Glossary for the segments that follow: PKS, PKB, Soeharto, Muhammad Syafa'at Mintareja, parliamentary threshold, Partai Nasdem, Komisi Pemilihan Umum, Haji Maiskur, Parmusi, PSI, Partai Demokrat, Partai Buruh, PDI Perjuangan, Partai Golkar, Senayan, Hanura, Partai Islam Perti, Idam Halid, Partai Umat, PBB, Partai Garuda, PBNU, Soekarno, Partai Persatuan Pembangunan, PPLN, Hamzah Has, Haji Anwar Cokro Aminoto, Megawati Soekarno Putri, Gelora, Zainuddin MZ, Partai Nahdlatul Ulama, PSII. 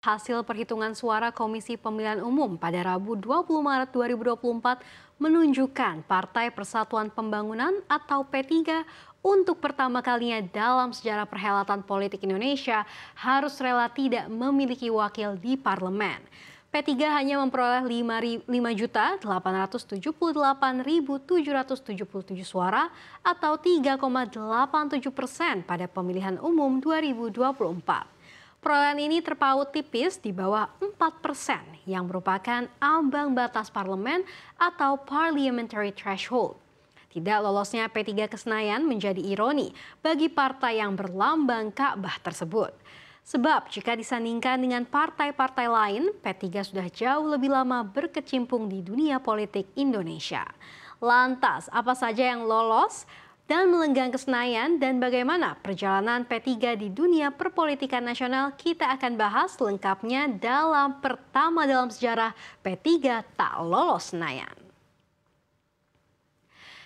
Hasil perhitungan suara Komisi Pemilihan Umum pada Rabu 20 Maret 2024 menunjukkan Partai Persatuan Pembangunan atau P3 untuk pertama kalinya dalam sejarah perhelatan politik Indonesia harus rela tidak memiliki wakil di parlemen. P3 hanya memperoleh 5.878.777 suara atau 3,87% pada pemilihan umum 2024. Perolehan ini terpaut tipis di bawah 4% yang merupakan ambang batas parlemen atau parliamentary threshold. Tidak lolosnya P3 ke Senayan menjadi ironi bagi partai yang berlambang Ka'bah tersebut. Sebab jika disandingkan dengan partai-partai lain, P3 sudah jauh lebih lama berkecimpung di dunia politik Indonesia. Lantas apa saja yang lolos dan melenggang ke Senayan, dan bagaimana perjalanan P3 di dunia perpolitikan nasional, kita akan bahas lengkapnya dalam pertama dalam sejarah P3 tak lolos Senayan.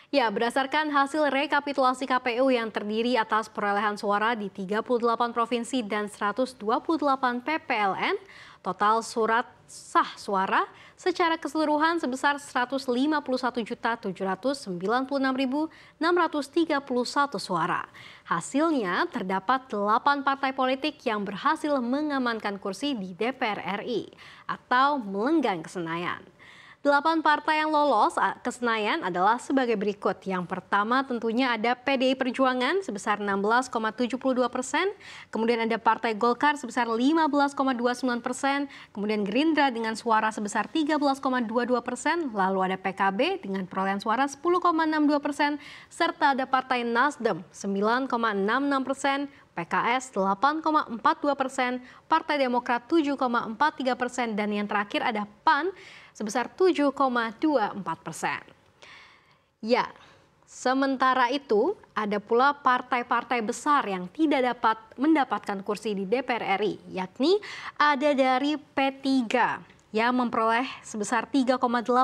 Ya, berdasarkan hasil rekapitulasi KPU yang terdiri atas perolehan suara di 38 provinsi dan 128 PPLN, total surat sah suara secara keseluruhan sebesar 151.796.631 suara. Hasilnya terdapat 8 partai politik yang berhasil mengamankan kursi di DPR RI atau melenggang ke Senayan. 8 partai yang lolos ke Senayan adalah sebagai berikut. Yang pertama tentunya ada PDI Perjuangan sebesar 16,72%. Kemudian ada Partai Golkar sebesar 15,29%. Kemudian Gerindra dengan suara sebesar 13,22%. Lalu ada PKB dengan perolehan suara 10,62%. Serta ada Partai Nasdem 9,66%. PKS 8,42%, Partai Demokrat 7,43%, dan yang terakhir ada PAN sebesar 7,24%. Ya, sementara itu ada pula partai-partai besar yang tidak dapat mendapatkan kursi di DPR RI, yakni ada dari P3 yang memperoleh sebesar 3,87%,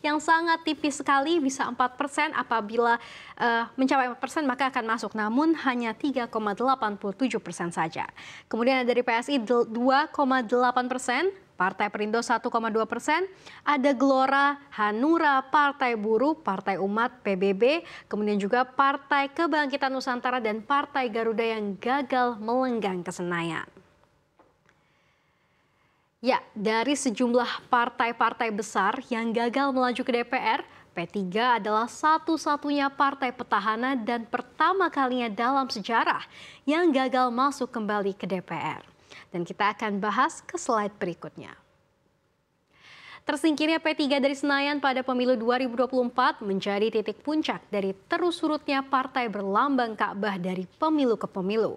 yang sangat tipis sekali, bisa 4%, apabila mencapai 4% maka akan masuk, namun hanya 3,87% saja. Kemudian dari PSI 2,8%, Partai Perindo 1,2%, ada Gelora, Hanura, Partai Buruh, Partai Umat, PBB, kemudian juga Partai Kebangkitan Nusantara dan Partai Garuda yang gagal melenggang ke Senayan. Ya, dari sejumlah partai-partai besar yang gagal melaju ke DPR, P3 adalah satu-satunya partai petahana dan pertama kalinya dalam sejarah yang gagal masuk kembali ke DPR. Dan kita akan bahas ke slide berikutnya. Tersingkirnya P3 dari Senayan pada pemilu 2024 menjadi titik puncak dari terus surutnya partai berlambang Ka'bah dari pemilu ke pemilu.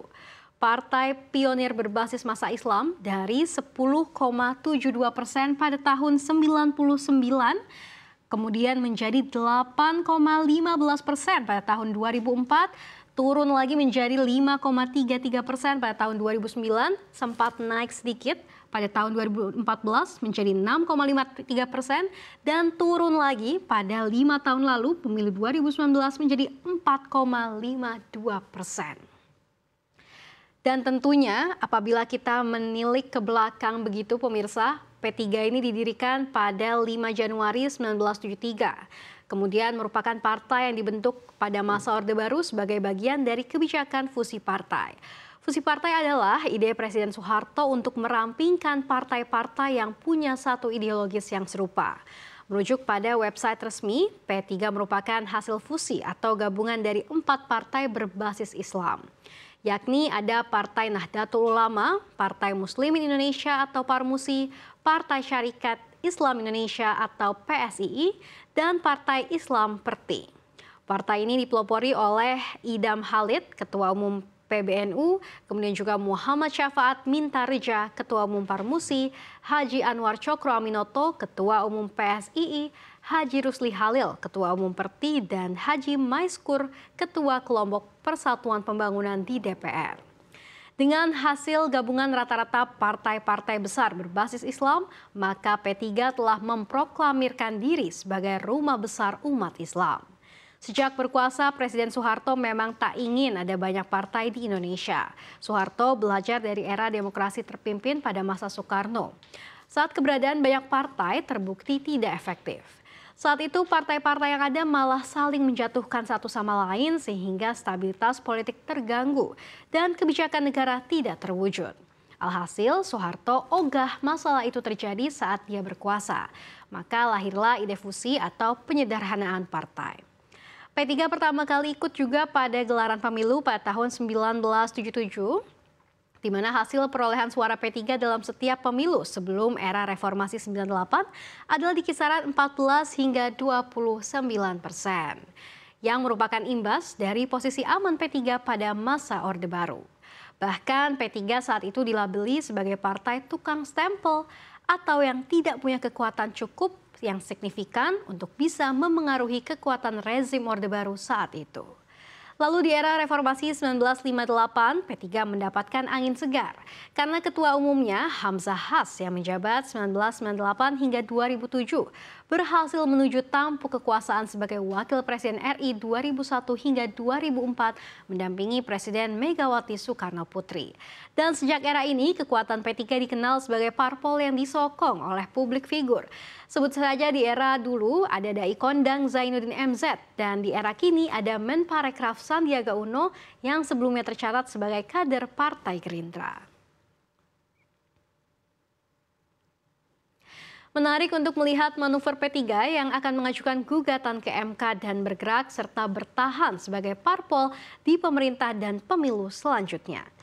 Partai pionir berbasis massa Islam dari 10,72% pada tahun 99, kemudian menjadi 8,15% pada tahun 2004, turun lagi menjadi 5,33% pada tahun 2009, sempat naik sedikit pada tahun 2014 menjadi 6,53%, dan turun lagi pada 5 tahun lalu, pemilu 2019 menjadi 4,52%. Dan tentunya apabila kita menilik ke belakang begitu pemirsa, P3 ini didirikan pada 5 Januari 1973. Kemudian merupakan partai yang dibentuk pada masa Orde Baru sebagai bagian dari kebijakan fusi partai. Fusi partai adalah ide Presiden Soeharto untuk merampingkan partai-partai yang punya satu ideologis yang serupa. Merujuk pada website resmi, P3 merupakan hasil fusi atau gabungan dari 4 partai berbasis Islam. Yakni ada Partai Nahdlatul Ulama, Partai Muslimin Indonesia atau Parmusi, Partai Syarikat Islam Indonesia atau PSII, dan Partai Islam Perti. Partai ini dipelopori oleh Idam Halid, Ketua Umum PBNU, kemudian juga Muhammad Syafa'at Mintareja, Ketua Umum Parmusi, Haji Anwar Cokro Aminoto, Ketua Umum PSII, Haji Rusli Halil, Ketua Umum Perti, dan Haji Maiskur, Ketua Kelompok Persatuan Pembangunan di DPR. Dengan hasil gabungan rata-rata partai-partai besar berbasis Islam, maka P3 telah memproklamirkan diri sebagai rumah besar umat Islam. Sejak berkuasa, Presiden Soeharto memang tak ingin ada banyak partai di Indonesia. Soeharto belajar dari era demokrasi terpimpin pada masa Soekarno. Saat keberadaan banyak partai terbukti tidak efektif. Saat itu partai-partai yang ada malah saling menjatuhkan satu sama lain sehingga stabilitas politik terganggu dan kebijakan negara tidak terwujud. Alhasil, Soeharto ogah masalah itu terjadi saat dia berkuasa. Maka lahirlah ide fusi atau penyederhanaan partai. P3 pertama kali ikut juga pada gelaran pemilu pada tahun 1977, di mana hasil perolehan suara P3 dalam setiap pemilu sebelum era reformasi 98 adalah di kisaran 14 hingga 29%. Yang merupakan imbas dari posisi aman P3 pada masa Orde Baru. Bahkan P3 saat itu dilabeli sebagai partai tukang stempel atau yang tidak punya kekuatan cukup yang signifikan untuk bisa memengaruhi kekuatan rezim Orde Baru saat itu. Lalu di era reformasi 1958, P3 mendapatkan angin segar karena ketua umumnya Hamzah Has yang menjabat 1998 hingga 2007 berhasil menuju tampuk kekuasaan sebagai wakil presiden RI 2001 hingga 2004 mendampingi Presiden Megawati Soekarno Putri. Dan sejak era ini kekuatan P3 dikenal sebagai parpol yang disokong oleh publik figur. Sebut saja di era dulu ada Dai Kondang Zainuddin MZ dan di era kini ada Menparekraf Sandiaga Uno yang sebelumnya tercatat sebagai kader Partai Gerindra. Menarik untuk melihat manuver P3 yang akan mengajukan gugatan ke MK dan bergerak serta bertahan sebagai parpol di pemerintah dan pemilu selanjutnya.